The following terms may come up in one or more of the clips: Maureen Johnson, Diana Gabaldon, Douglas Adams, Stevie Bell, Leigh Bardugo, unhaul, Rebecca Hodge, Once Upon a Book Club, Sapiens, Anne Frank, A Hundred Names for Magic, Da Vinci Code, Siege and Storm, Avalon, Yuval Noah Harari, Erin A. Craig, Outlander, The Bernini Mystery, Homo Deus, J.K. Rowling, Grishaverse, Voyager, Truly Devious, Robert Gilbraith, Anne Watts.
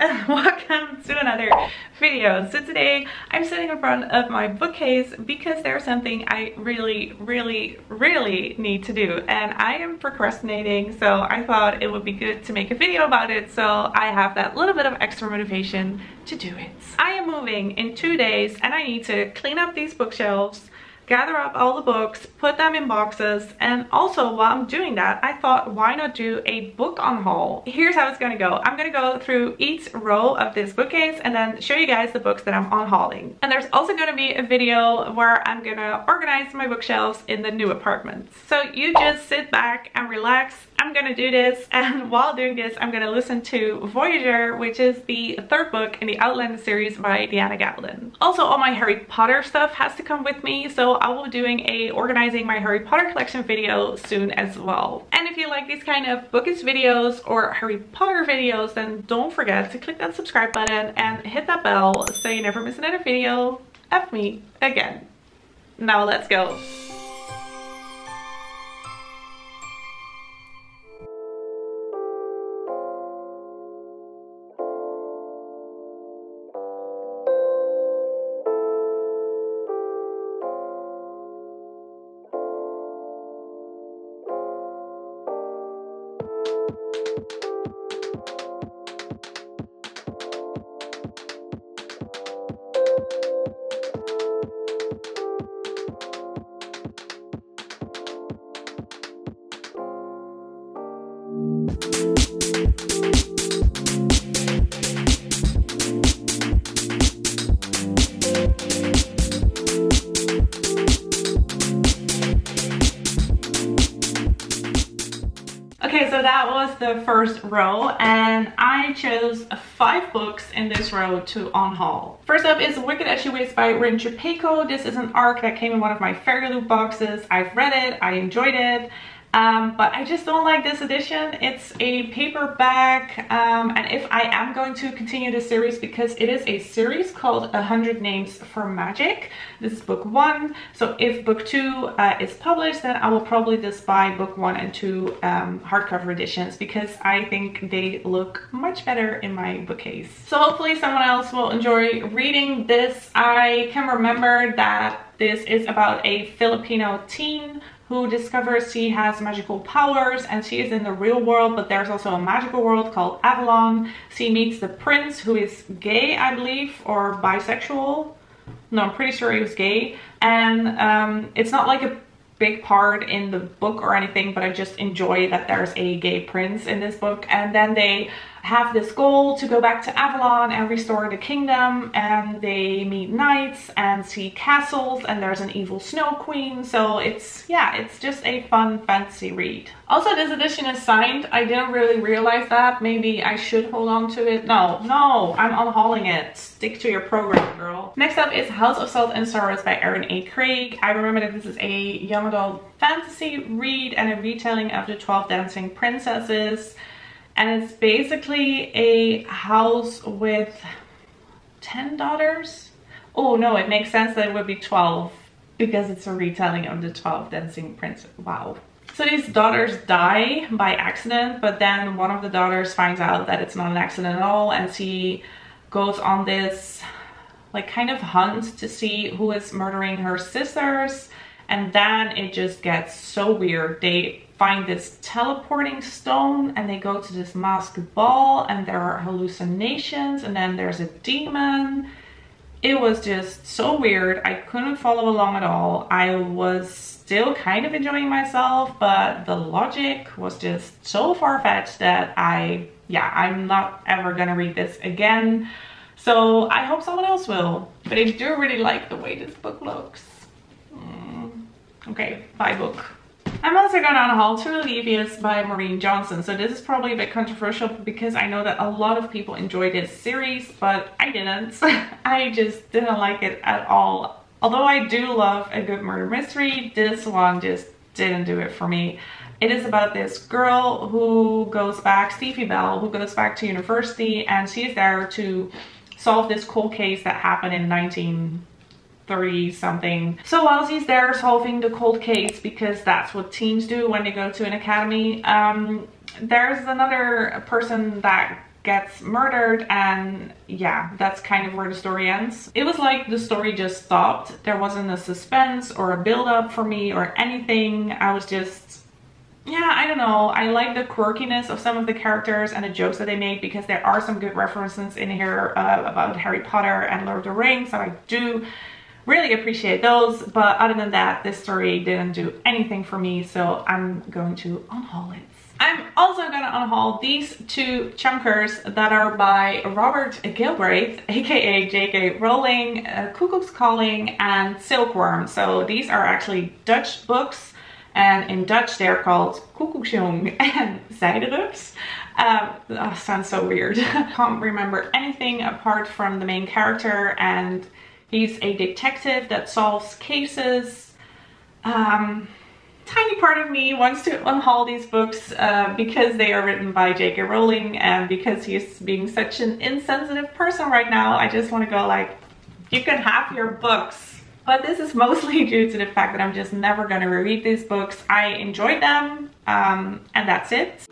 and welcome to another video. So today I'm sitting in front of my bookcase because there's something I really need to do, and I am procrastinating, so I thought it would be good to make a video about it so I have that little bit of extra motivation to do it. I am moving in 2 days and I need to clean up these bookshelves, gather up all the books, put them in boxes, and also while I'm doing that, I thought, why not do a book haul? Here's how it's gonna go. I'm gonna go through each row of this bookcase and then show you guys the books that I'm hauling. And there's also gonna be a video where I'm gonna organize my bookshelves in the new apartment. So you just sit back and relax. I'm gonna do this, and while doing this, I'm gonna listen to Voyager, which is the third book in the Outlander series by Diana Gabaldon. Also, all my Harry Potter stuff has to come with me, so I will be doing a organizing my Harry Potter collection video soon as well. And if you like these kind of bookish videos or Harry Potter videos, then don't forget to click that subscribe button and hit that bell so you never miss another video of me again. Now let's go. So that was the first row, and I chose 5 books in this row to on-haul. First up is Wicked As She Waits by Rin Chupeco. This is an ARC that came in one of my Fairy Loop boxes. I've read it, I enjoyed it, but I just don't like this edition. It's a paperback, and if I am going to continue the series, because it is a series called A Hundred Names for Magic. This is book 1, so if book 2 is published, then I will probably just buy book 1 and 2 hardcover editions, because I think they look much better in my bookcase. So hopefully someone else will enjoy reading this. I can remember that this is about a Filipino teen who discovers she has magical powers, and she is in the real world, but there's also a magical world called Avalon. She meets the prince, who is gay, I believe, or bisexual. No, I'm pretty sure he was gay. And it's not like a big part in the book or anything, but I just enjoy that there's a gay prince in this book. And then they have this goal to go back to Avalon and restore the kingdom, and they meet knights and see castles, and there's an evil snow queen. So it's, yeah, it's just a fun fantasy read. Also, this edition is signed. I didn't really realize that. Maybe I should hold on to it. No, I'm unhauling it. Stick to your program, girl. Next up is House of Salt and Sorrows by Erin A. Craig. I remember that this is a young adult fantasy read and a retelling of the 12 Dancing Princesses. And it's basically a house with 10 daughters. Oh no, it makes sense that it would be 12 because it's a retelling of the 12 Dancing Princesses. Wow. So these daughters die by accident, but then one of the daughters finds out that it's not an accident at all, and she goes on this like kind of hunt to see who is murdering her sisters. And then it just gets so weird. They find this teleporting stone, and they go to this masked ball, and there are hallucinations, and then there's a demon. It was just so weird. I couldn't follow along at all. I was still kind of enjoying myself, but the logic was just so far-fetched that I'm not ever gonna read this again. So I hope someone else will. But I do really like the way this book looks. Okay, bye book. I'm also going to haul Truly Devious by Maureen Johnson. So this is probably a bit controversial because I know that a lot of people enjoy this series, but I didn't. I just didn't like it at all. Although I do love a good murder mystery, this one just didn't do it for me. It is about this girl who goes back, Stevie Bell, who goes back to university, and she's there to solve this cold case that happened in 1930 something. So while she's there solving the cold case, because that's what teens do when they go to an academy, there's another person that gets murdered, and yeah, that's kind of where the story ends. It was like the story just stopped. There wasn't a suspense or a build-up for me or anything. I was just, yeah, I don't know. I like the quirkiness of some of the characters and the jokes that they make, because there are some good references in here about Harry Potter and Lord of the Rings, so I do really appreciate those. But other than that, this story didn't do anything for me, so I'm going to unhaul it. I'm also going to unhaul these two chunkers that are by Robert Gilbraith, aka J.K. Rowling, Cuckoo's Calling, and Silkworm. So these are actually Dutch books, and in Dutch they're called Cuckooksjong and Zijderups. Oh, sounds so weird. Can't remember anything apart from the main character, and he's a detective that solves cases. Tiny part of me wants to unhaul these books because they are written by J.K. Rowling, and because he's being such an insensitive person right now, I just want to go like, you can have your books. But this is mostly due to the fact that I'm just never going to reread these books. I enjoyed them, and that's it.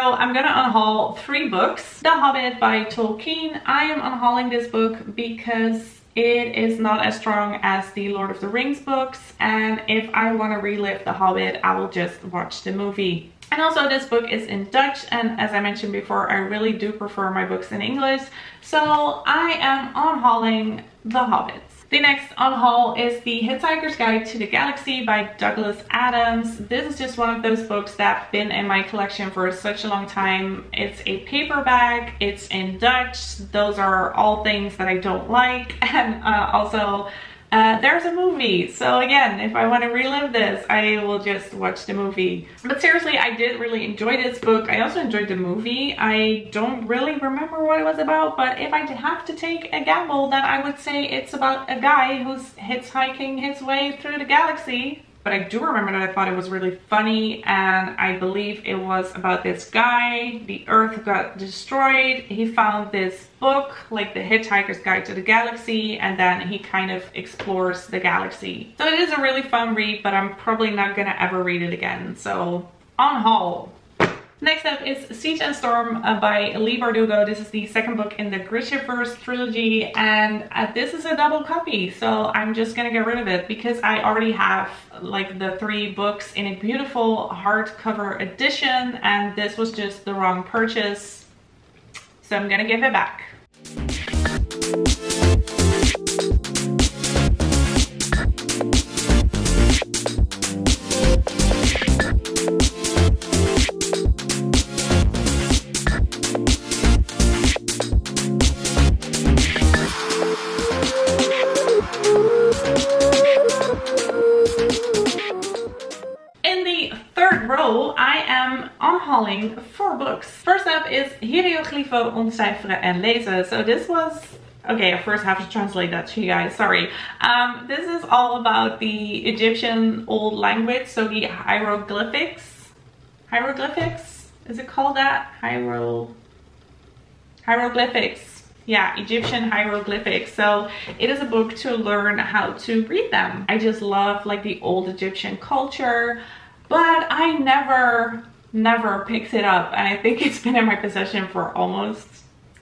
I'm gonna unhaul three books. The Hobbit by Tolkien. I am unhauling this book because it is not as strong as the Lord of the Rings books, and if I want to relive The Hobbit, I will just watch the movie. And also, this book is in Dutch, and as I mentioned before, I really do prefer my books in English, so I am unhauling The Hobbit. The next unhaul is The Hitchhiker's Guide to the Galaxy by Douglas Adams. This is just one of those books that's been in my collection for such a long time. It's a paperback, it's in Dutch, those are all things that I don't like, and also there's a movie, so again, if I want to relive this, I will just watch the movie. But seriously, I did really enjoy this book. I also enjoyed the movie. I don't really remember what it was about, but if I have to take a gamble, then I would say it's about a guy who's hitchhiking his way through the galaxy. But I do remember that I thought it was really funny, and I believe it was about this guy. The Earth got destroyed. He found this book, like The Hitchhiker's Guide to the Galaxy, and then he kind of explores the galaxy. So it is a really fun read, but I'm probably not gonna ever read it again. So, unhaul. Next up is Siege and Storm by Leigh Bardugo. This is the second book in the Grishaverse trilogy, and this is a double copy, so I'm just gonna get rid of it because I already have like the three books in a beautiful hardcover edition, and this was just the wrong purchase, so I'm gonna give it back. Four books. First up is Hieroglyphen Ontcijferen en Lezen. So this was, okay, I first have to translate that to you guys, sorry. This is all about the Egyptian old language, so the hieroglyphics. Hieroglyphics? Is it called that? Hieroglyphics. Yeah, Egyptian hieroglyphics. So it is a book to learn how to read them. I just love like the old Egyptian culture, but I never picks it up, and I think it's been in my possession for almost,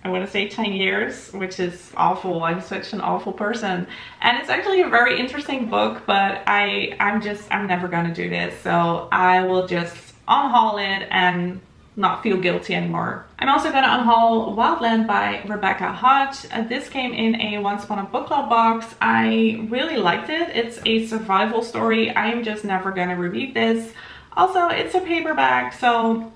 I want to say 10 years, which is awful. I'm such an awful person, and it's actually a very interesting book, but I'm never gonna do this, so I will just unhaul it and not feel guilty anymore. I'm also gonna unhaul Wildland by Rebecca Hodge. This came in a Once Upon a Book Club box. I really liked it. It's a survival story. I'm just never gonna reread this. Also, it's a paperback, so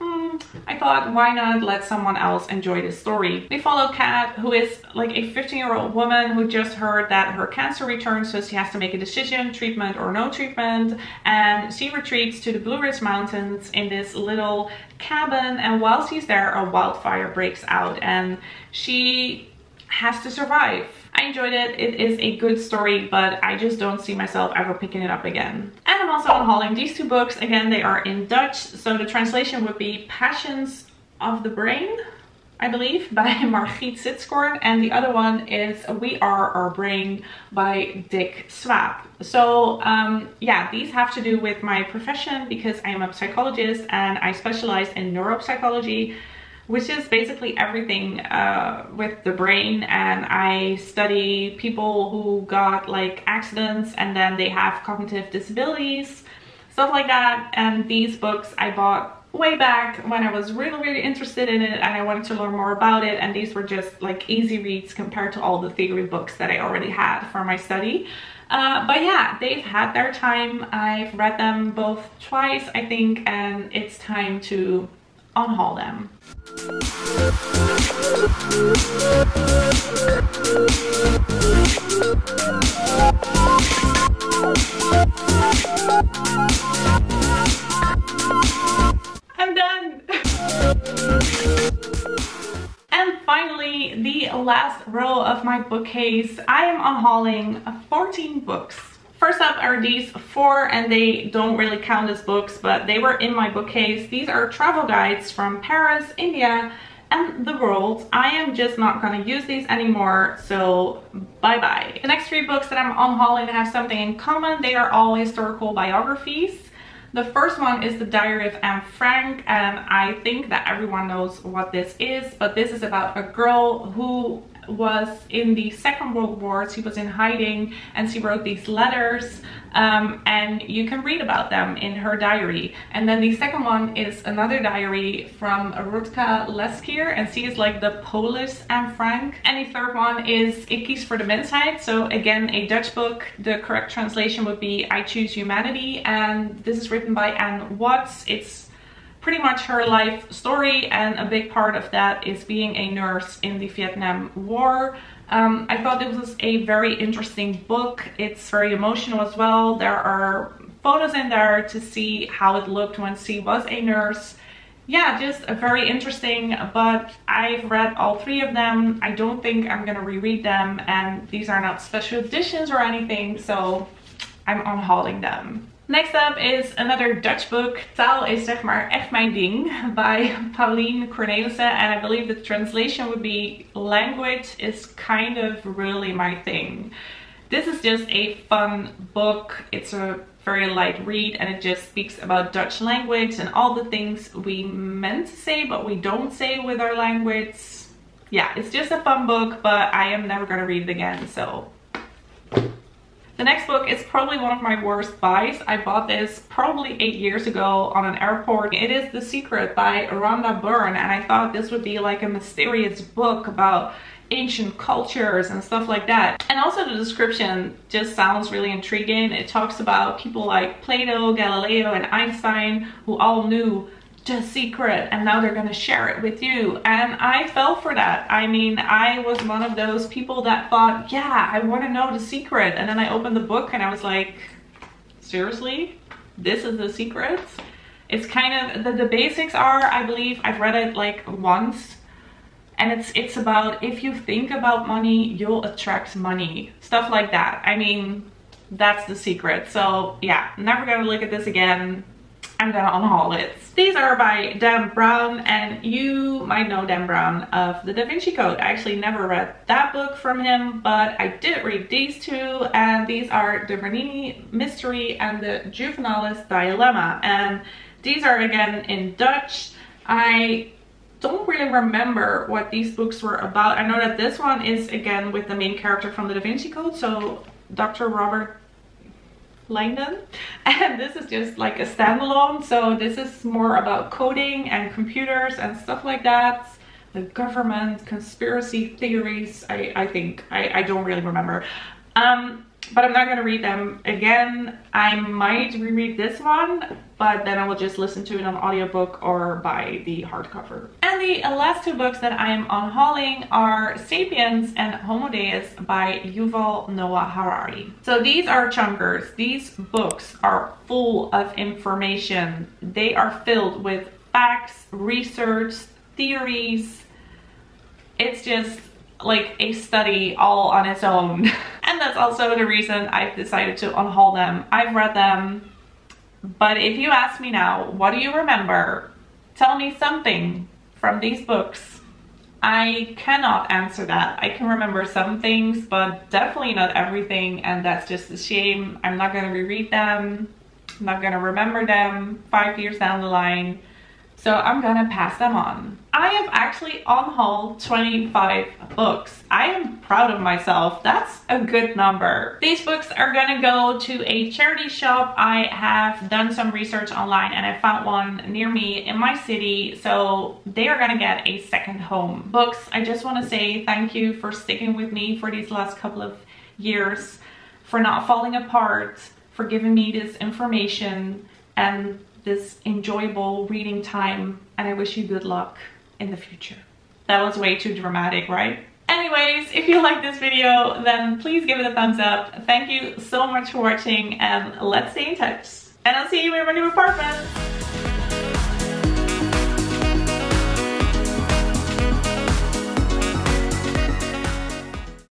I thought, why not let someone else enjoy this story? We follow Kat, who is like a 15-year-old woman who just heard that her cancer returned, so she has to make a decision, treatment or no treatment, and she retreats to the Blue Ridge Mountains in this little cabin, and while she's there, a wildfire breaks out, and she has to survive. I enjoyed it. It is a good story, but I just don't see myself ever picking it up again. And I'm also unhauling these two books. Again, they are in Dutch, so the translation would be Passions of the Brain, I believe, by Margit Sitzkorn, and the other one is We Are Our Brain by Dick Swaab. So yeah, these have to do with my profession because I am a psychologist and I specialize in neuropsychology, which is basically everything with the brain, and I study people who got like accidents and then they have cognitive disabilities, stuff like that. And these books I bought way back when I was really, really interested in it and I wanted to learn more about it, and these were just like easy reads compared to all the theory books that I already had for my study. But yeah, they've had their time. I've read them both twice, I think, and it's time to unhaul them. I'm done! And finally, the last row of my bookcase, I am unhauling 14 books. First up are these four, and they don't really count as books, but they were in my bookcase. These are travel guides from Paris, India, and the world. I am just not gonna use these anymore, so bye-bye. The next three books that I'm unhauling have something in common. They are all historical biographies. The first one is The Diary of Anne Frank, and I think that everyone knows what this is, but this is about a girl who was in the Second World War. She was in hiding and she wrote these letters, and you can read about them in her diary. And then the second one is another diary from Rutka Leskier, and she is like the Polish Anne Frank. And the third one is Ik kies voor de mensheid, so again a Dutch book. The correct translation would be I Choose Humanity, and this is written by Anne Watts. It's pretty much her life story, and a big part of that is being a nurse in the Vietnam War. I thought this was a very interesting book. It's very emotional as well. There are photos in there to see how it looked when she was a nurse. Yeah, just a very interesting, but I've read all three of them. I don't think I'm gonna reread them, and these are not special editions or anything, so I'm unhauling them. Next up is another Dutch book, Taal is zeg maar echt mijn ding, by Pauline Cornelissen, and I believe the translation would be Language is kind of really my thing. This is just a fun book. It's a very light read, and it just speaks about Dutch language and all the things we meant to say but we don't say with our language. Yeah, it's just a fun book, but I am never gonna read it again, so. The next book is probably one of my worst buys. I bought this probably 8 years ago on an airport. It is The Secret by Rhonda Byrne, and I thought this would be like a mysterious book about ancient cultures and stuff like that. And also the description just sounds really intriguing. It talks about people like Plato, Galileo, and Einstein who all knew the secret, and now they're gonna share it with you, and I fell for that. I mean, I was one of those people that thought, yeah, I want to know the secret, and then I opened the book and I was like, seriously, this is the secret? It's kind of the basics are, I believe I've read it like once, and it's about if you think about money, you'll attract money, stuff like that. I mean, that's the secret. So yeah, never gonna look at this again. I'm gonna unhaul it. These are by Dan Brown, and you might know Dan Brown of the Da Vinci Code. I actually never read that book from him, but I did read these two, and these are The Bernini Mystery and The Juvenalist Dilemma, and these are again in Dutch. I don't really remember what these books were about. I know that this one is again with the main character from the Da Vinci Code, so Dr. Robert Langdon, and this is just like a standalone, so this is more about coding and computers and stuff like that, the government, conspiracy theories. I think I don't really remember, but I'm not gonna read them again. I might reread this one, but then I will just listen to it on audiobook or buy the hardcover. And the last two books that I am unhauling are Sapiens and Homo Deus by Yuval Noah Harari. So these are chunkers. These books are full of information. They are filled with facts, research, theories. It's just like a study all on its own. And that's also the reason I've decided to unhaul them. I've read them, but if you ask me now, what do you remember? Tell me something from these books. I cannot answer that. I can remember some things, but definitely not everything, and that's just a shame. I'm not gonna reread them. I'm not gonna remember them 5 years down the line. So I'm gonna pass them on. I have actually unhauled 25 books. I am proud of myself. That's a good number. These books are gonna go to a charity shop. I have done some research online and I found one near me in my city. So they are gonna get a second home. Books, I just wanna say thank you for sticking with me for these last couple of years, for not falling apart, for giving me this information and this enjoyable reading time, and I wish you good luck in the future. That was way too dramatic, right? Anyways, if you like this video, then please give it a thumbs up. Thank you so much for watching, and let's stay in touch. And I'll see you in my new apartment.